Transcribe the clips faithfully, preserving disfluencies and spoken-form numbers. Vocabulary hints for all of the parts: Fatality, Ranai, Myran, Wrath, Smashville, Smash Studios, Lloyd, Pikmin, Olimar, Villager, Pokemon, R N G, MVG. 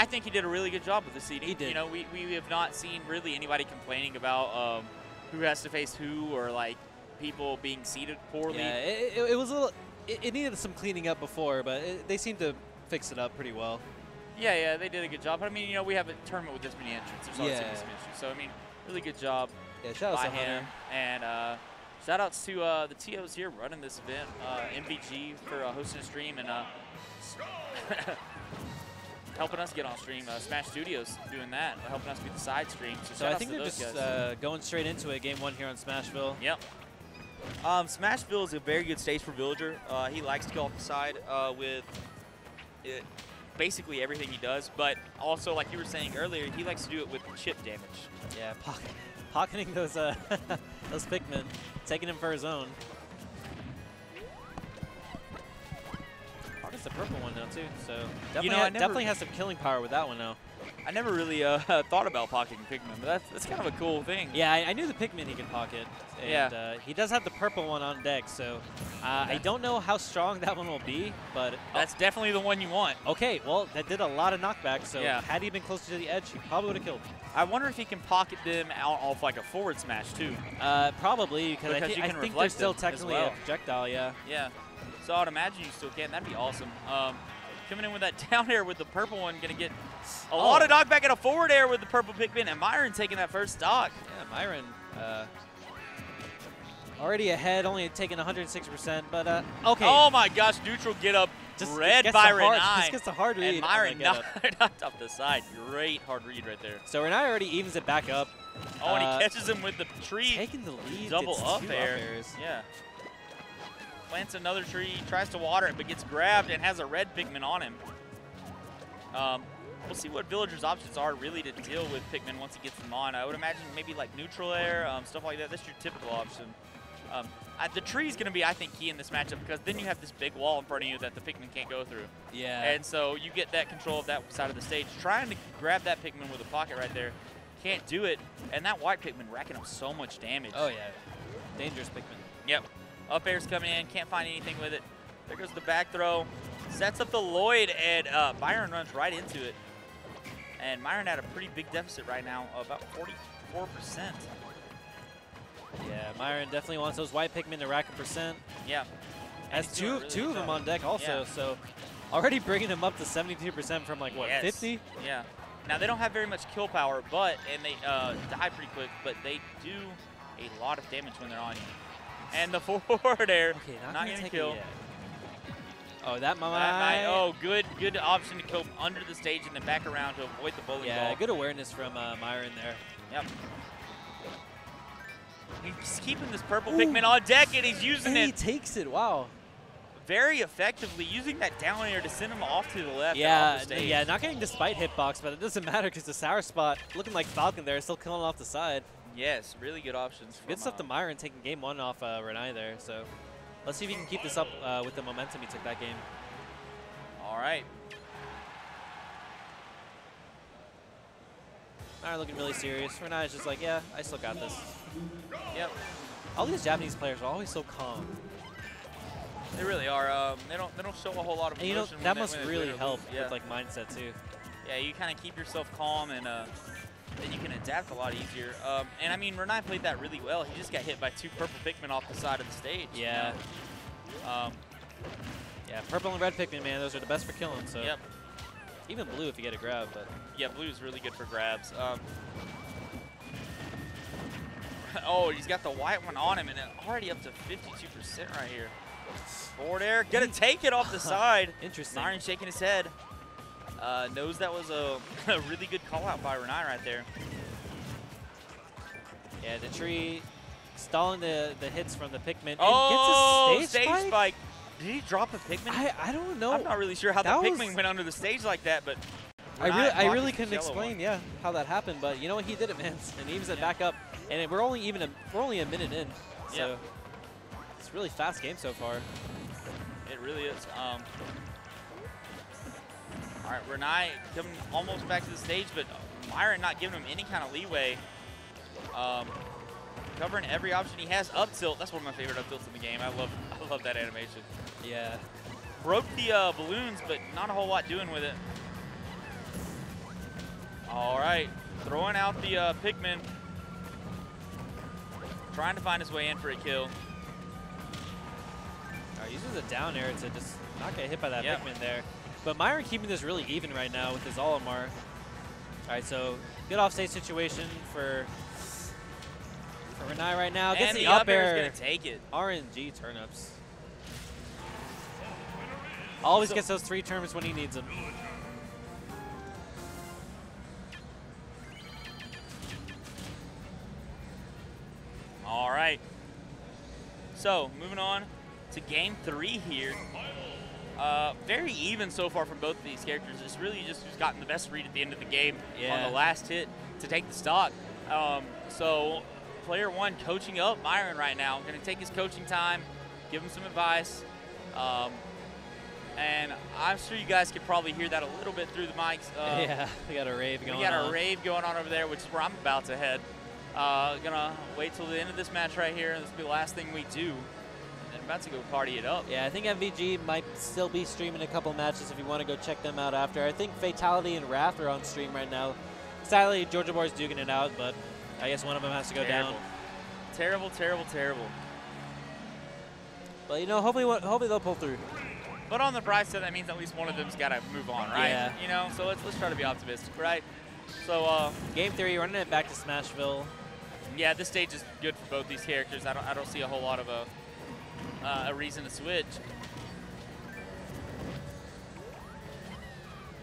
I think he did a really good job with the seeding. He did. You know, we, we have not seen really anybody complaining about um, who has to face who or, like, people being seeded poorly. Yeah, it, it, it was a little it, – it needed some cleaning up before, but it, they seemed to fix it up pretty well. Yeah, yeah, they did a good job. But, I mean, you know, we have a tournament with this many entrants. There's always yeah. this many entrants. So, I mean, really good job yeah, shout by out to him. Hunter. And uh, shout-outs to uh, the T Os here running this event, uh, M V G for uh, hosting a stream, and uh, helping us get on stream. Uh, Smash Studios doing that, helping us be the side stream. So, so I think they're just uh, going straight into it. Game one here on Smashville. Yep. Um, Smashville is a very good stage for Villager. Uh, he likes to go off the side uh, with it, basically everything he does, but also, like you were saying earlier, he likes to do it with chip damage. Yeah, pock pocketing those uh, those Pikmin, taking him for his own. Pockets the purple one now too, so definitely, you know, ha never, definitely has some killing power with that one now. I never really uh, thought about pocketing Pikmin, but that's, that's kind of a cool thing. Yeah, I, I knew the Pikmin he could pocket, and yeah. uh, he does have the purple one on deck, so uh, I don't know how strong that one will be, but... That's oh. definitely the one you want. Okay, well, that did a lot of knockback, so yeah. had he been closer to the edge, he probably would have killed him. I wonder if he can pocket them out off like a forward smash, too. Uh, probably, because, because I, th you can I think they're still technically well. a projectile, yeah. Yeah, so I'd imagine you still can. That'd be awesome. Um, Coming in with that down air with the purple one, going to get a oh. lot of knockback at a forward air with the purple Pikmin, and Myran taking that first stock. Yeah, Myran uh, already ahead, only taking one hundred six percent, but uh, okay. Oh my gosh, neutral get up, just red by Ranai. Just gets a hard read. And Myran knocked off the side. Great hard read right there. So Ranai already evens it back up. Oh, uh, and he catches him with the tree. Taking the lead. Double up air. Up airs. Yeah. Plants another tree, tries to water it, but gets grabbed and has a red Pikmin on him. Um, we'll see what Villager's options are really to deal with Pikmin once he gets them on. I would imagine maybe like neutral air, um, stuff like that. That's your typical option. Um, I, the tree's going to be, I think, key in this matchup because then you have this big wall in front of you that the Pikmin can't go through. Yeah. And so you get that control of that side of the stage. Trying to grab that Pikmin with a pocket right there. Can't do it. And that white Pikmin racking up so much damage. Oh, yeah. Dangerous Pikmin. Yep. Up air's coming in, can't find anything with it. There goes the back throw. Sets up the Lloyd, and uh, Myran runs right into it. And Myran had a pretty big deficit right now, about forty-four percent. Yeah, Myran definitely wants those white Pikmin to rack a percent. Yeah. Has two, really two of them on deck also, yeah. so already bringing them up to seventy-two percent from like, what, yes. fifty? Yeah. Now, they don't have very much kill power, but, and they uh, die pretty quick, but they do a lot of damage when they're on you. And the forward air, okay, not, not going to kill. Oh, that might. That might. Oh, good good option to go under the stage and then back around to avoid the bowling yeah, ball. Yeah, good awareness from uh, Myran there. Yep. He's keeping this purple Ooh. Pikmin on deck, and he's using and it. he takes it, wow. Very effectively, using that down air to send him off to the left yeah, and off the stage. Yeah, not getting the spite hitbox, but it doesn't matter because the sour spot, looking like Falcon there, still killing off the side. Yes, really good options. Good stuff to Myran taking game one off uh, Ranai there. So let's see if he can keep this up uh, with the momentum he took that game. All right. Myran looking really serious. Ranai is just like, yeah, I still got this. Yep. All these Japanese players are always so calm. They really are. Um, they don't. They don't show a whole lot of emotion. And you know, that must really help yeah. with like mindset too. Yeah, you kind of keep yourself calm and. Uh, That you can adapt a lot easier. Um, and I mean, Ranai played that really well. He just got hit by two purple Pikmin off the side of the stage. Yeah. You know? um, yeah, purple and red Pikmin, man, those are the best for killing. So. Yep. Even blue if you get a grab. But yeah, blue is really good for grabs. Um, oh, he's got the white one on him, and it's already up to fifty-two percent right here. Forward air, gonna take it off the side. Interesting. Myran shaking his head. Uh, knows that was a, a really good call out by Ranai right there. Yeah, the tree stalling the, the hits from the Pikmin. Oh, and gets a stage, stage spike. Did he drop a Pikmin? I, I don't know. I'm not really sure how that the Pikmin went under the stage like that, but I really, I really couldn't explain, one. yeah, how that happened. But you know what, he did it, man, and evens it yeah. back up. And we're only even a, we're only a minute in, so yeah. it's a really fast game so far. It really is. Um, All right, Ranai coming almost back to the stage, but Myran not giving him any kind of leeway. Um, covering every option he has. Up tilt, that's one of my favorite up tilts in the game. I love I love that animation. Yeah. Broke the uh, balloons, but not a whole lot doing with it. All right, throwing out the uh, Pikmin. Trying to find his way in for a kill. All right, uses a down air to just not get hit by that yep. Pikmin there. But Myran keeping this really even right now with his Olimar. All right, so good offstage situation for, for Ranai right now. Gets and the, the up air. Air is gonna take it. R N G turnips. Always so, gets those three turnips when he needs them. All right. So moving on to game three here. Uh, very even so far from both of these characters. It's really just who's gotten the best read at the end of the game yeah. on the last hit to take the stock. Um, so player one coaching up Myran right now. I'm going to take his coaching time, give him some advice. Um, and I'm sure you guys could probably hear that a little bit through the mics. Uh, yeah, we got a rave going on. We got on. a rave going on over there, which is where I'm about to head. Uh, gonna wait till the end of this match right here. This will be the last thing we do. And about to go party it up. Yeah, I think M V G might still be streaming a couple matches if you want to go check them out after. I think Fatality and Wrath are on stream right now. Sadly, Georgia Boy's duking it out, but I guess one of them has to go terrible. down. Terrible, terrible, terrible. But you know, hopefully, hopefully they'll pull through. But on the bright side, that means at least one of them's got to move on, right? Yeah. You know, so let's let's try to be optimistic, right? So uh, game three, running it back to Smashville. Yeah, this stage is good for both these characters. I don't, I don't see a whole lot of a, uh, a reason to switch.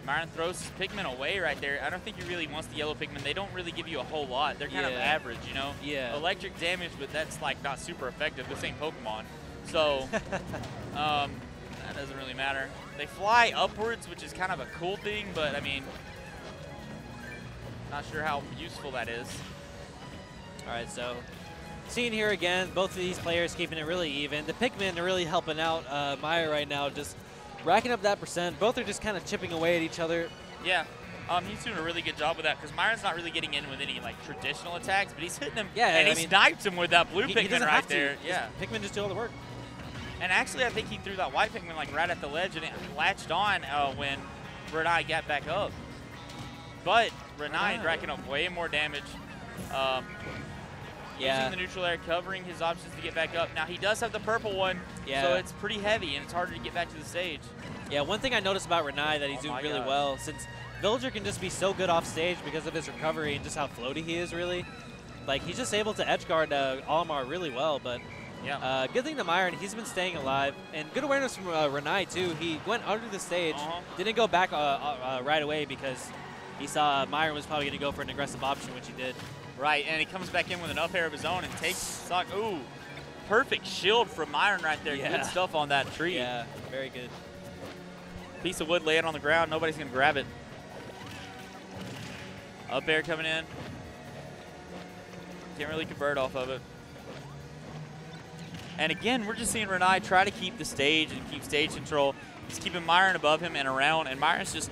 Myran throws his Pikmin away right there. I don't think he really wants the yellow Pikmin. They don't really give you a whole lot. They're kind yeah. of average, you know? Yeah. Electric damage, but that's like not super effective. This ain't Pokemon. So um, that doesn't really matter. They fly upwards, which is kind of a cool thing, but I mean, not sure how useful that is. All right, so seen here again, both of these players keeping it really even. The Pikmin are really helping out uh, Myran right now, just racking up that percent. Both are just kind of chipping away at each other. Yeah, um, he's doing a really good job with that because Myron's not really getting in with any like traditional attacks, but he's hitting them. Yeah, and I he mean, sniped him with that blue he, Pikmin he right there. To. Yeah, Pikmin just do all the work. And actually, I think he threw that white Pikmin like right at the ledge and it latched on uh, when Ranai got back up. But Ranai oh. racking up way more damage. Um, Yeah. Using the neutral air, covering his options to get back up. Now, he does have the purple one, yeah. so it's pretty heavy, and it's harder to get back to the stage. Yeah, one thing I noticed about Ranai that he's oh doing really God. well, since Villager can just be so good off stage because of his recovery and just how floaty he is, really. Like, he's just able to edgeguard uh, Olimar really well, but yeah. uh, good thing to Myran, he's been staying alive. And good awareness from uh, Ranai, too. He went under the stage, uh-huh. didn't go back uh, uh, right away because he saw Myran was probably going to go for an aggressive option, which he did. Right, and he comes back in with an up air of his own and takes stock. Ooh, perfect shield from Myran right there. Yeah. Good stuff on that tree. Yeah, very good. Piece of wood laying on the ground. Nobody's going to grab it. Up air coming in. Can't really convert off of it. And again, we're just seeing Ranai try to keep the stage and keep stage control. He's keeping Myran above him and around, and Myron's just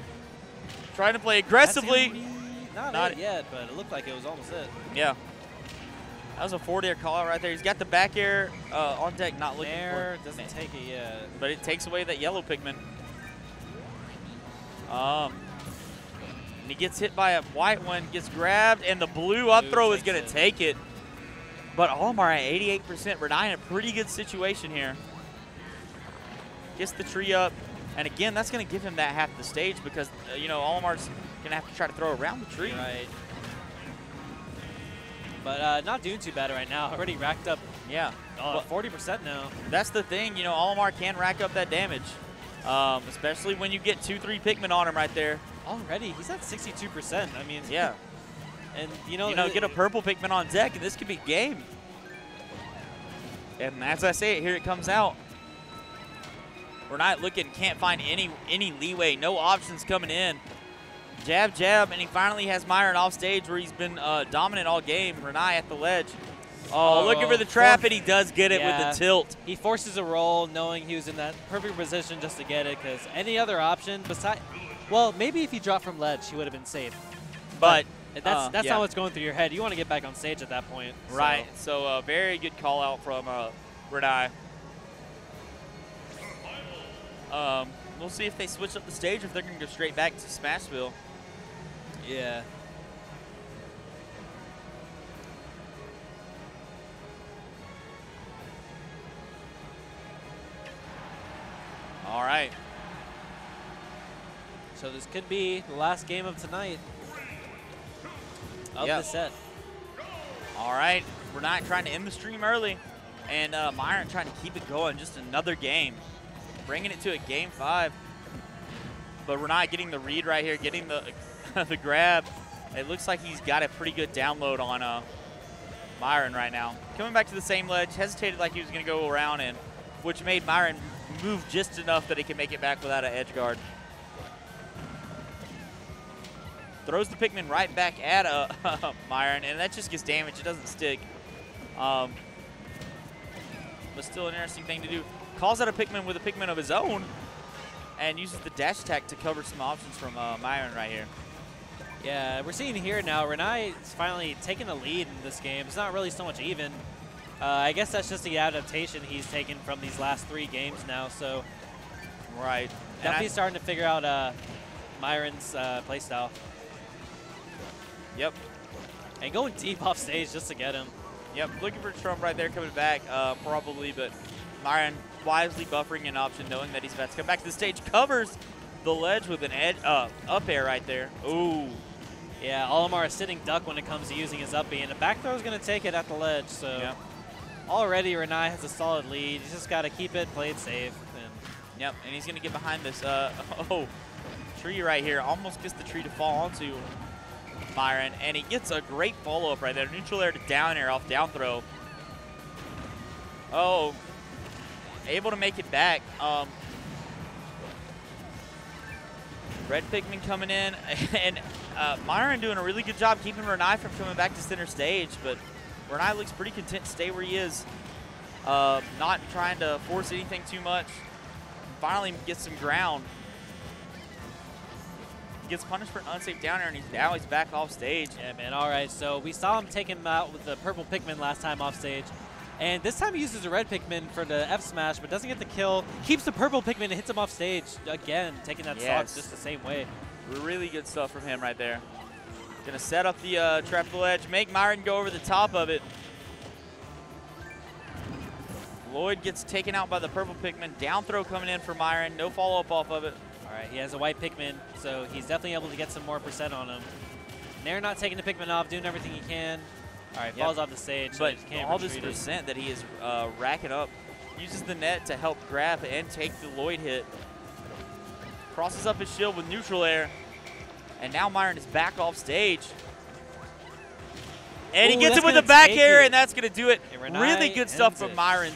trying to play aggressively. Not, Not it yet, but it looked like it was almost it. Yeah. That was a forward air call right there. He's got the back air uh, on deck, not looking air for it. doesn't take it yet. But it takes away that yellow Pikmin. Um, and he gets hit by a white one, gets grabbed, and the blue up blue throw is going to take it. But Olimar at eighty-eight percent. Ranai in a pretty good situation here. Gets the tree up. And again, that's going to give him that half the stage because, uh, you know, Olimar's gonna have to try to throw around the tree. Right. But uh, not doing too bad right now. Already racked up. Yeah. Uh, well, forty percent now. That's the thing. You know, Olimar can rack up that damage, um, especially when you get two, three Pikmin on him right there. Already, he's at sixty-two percent. I mean. Yeah. And you know, you know, get a purple Pikmin on deck, and this could be game. And as I say it, here it comes out. We're not looking. Can't find any any leeway. No options coming in. Jab, jab, and he finally has Myran off stage where he's been uh, dominant all game. Ranai at the ledge. Oh, oh looking for the trap, and he does get it yeah. with the tilt. He forces a roll knowing he was in that perfect position just to get it because any other option besides, well, maybe if he dropped from ledge, he would have been safe. But, but that's, uh, that's yeah. not what's going through your head. You want to get back on stage at that point. Right, so, so uh, very good call out from uh, Ranai. Um, we'll see if they switch up the stage or if they're going to go straight back to Smashville. Yeah, All right. So this could be the last game of tonight of yep. the set. All right. We're not trying to end the stream early. And uh, Myran trying to keep it going. Just another game. Bringing it to a game five. But Ranai getting the read right here, getting the the grab. It looks like he's got a pretty good download on uh, Myran right now. Coming back to the same ledge, hesitated like he was going to go around, and which made Myran move just enough that he can make it back without an edge guard. Throws the Pikmin right back at uh, Myran, and that just gets damaged. It doesn't stick. Um, but still an interesting thing to do. Calls out a Pikmin with a Pikmin of his own, and uses the dash attack to cover some options from uh, Myran right here. Yeah, we're seeing here now, Ranai is finally taking the lead in this game. It's not really so much even. Uh, I guess that's just the adaptation he's taken from these last three games now, so. Right. Definitely starting to figure out uh, Myran's uh, playstyle. Yep. And going deep off stage just to get him. Yep, looking for Trump right there coming back, uh, probably, but Myran wisely buffering an option, knowing that he's about to come back to the stage, covers the ledge with an edge uh, up air right there. Ooh. Yeah, Olimar is sitting duck when it comes to using his up B, and the back throw is going to take it at the ledge, so yep. Already Ranai has a solid lead. He's just got to keep it played safe. And yep, and he's going to get behind this uh, oh, tree right here. Almost gets the tree to fall onto Myran, and he gets a great follow-up right there. Neutral air to down air off down throw. Oh, able to make it back. Um, Red Pikmin coming in, and uh, Myran doing a really good job keeping Ranai from coming back to center stage, but Ranai looks pretty content to stay where he is, uh, not trying to force anything too much. Finally gets some ground. Gets punished for an unsafe down air, and he's, now he's back off stage. Yeah, man, all right, so we saw him take him out with the purple Pikmin last time off stage, and this time he uses a red Pikmin for the F smash, but doesn't get the kill. Keeps the purple Pikmin and hits him off stage again, taking that yes. stock just the same way. Really good stuff from him right there. Gonna set up the uh, trap ledge, make Myran go over the top of it. Lloyd gets taken out by the purple Pikmin. Down throw coming in for Myran. No follow up off of it. All right, he has a white Pikmin, so he's definitely able to get some more percent on him. Nair not taking the Pikmin off, doing everything he can. All right, yep. Falls off the stage. But can't all this percent that he is uh, racking up, uses the net to help grab and take the Lloyd hit. Crosses up his shield with neutral air, and now Myran is back off stage. And Ooh, he gets him with the back air, it. and that's going to do it. Really good stuff from Myran.